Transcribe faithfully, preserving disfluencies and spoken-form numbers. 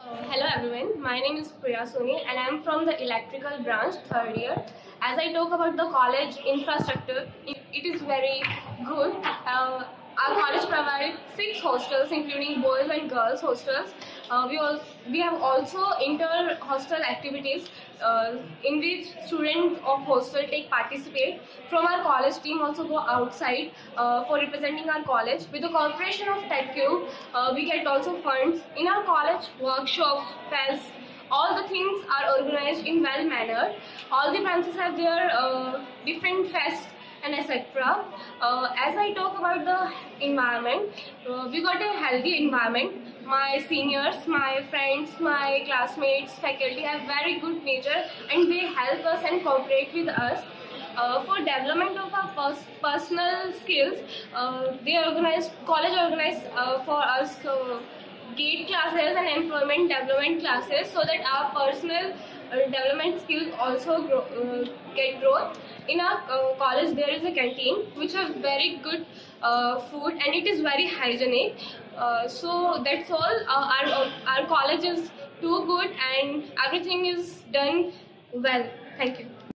Uh, hello everyone, my name is Priya Soni and I am from the electrical branch, third year. As I talk about the college infrastructure, it, it is very good. Uh, our college provides six hostels including boys and girls hostels. Uh, we, also, we have also inter-hostel activities uh, in which students of hostel take participate. From our college team also go outside uh, for representing our college. With the cooperation of TechCube, uh, we get also funds. In our college, workshops, fests, all the things are organized in well manner. All the branches have their uh, different fests and et cetera. Uh, as I talk about the environment, uh, we got a healthy environment. My seniors, my friends, my classmates, faculty have very good nature and they help us and cooperate with us. Uh, for development of our pers personal skills, uh, they organize, college organized uh, for us uh, GATE classes and employment development classes so that our personal uh, development skills also grow, uh, get growth. In our uh, college there is a canteen which has very good uh, food and it is very hygienic. Uh, so that's all. Uh, our, uh, our college is too good and everything is done well. Thank you.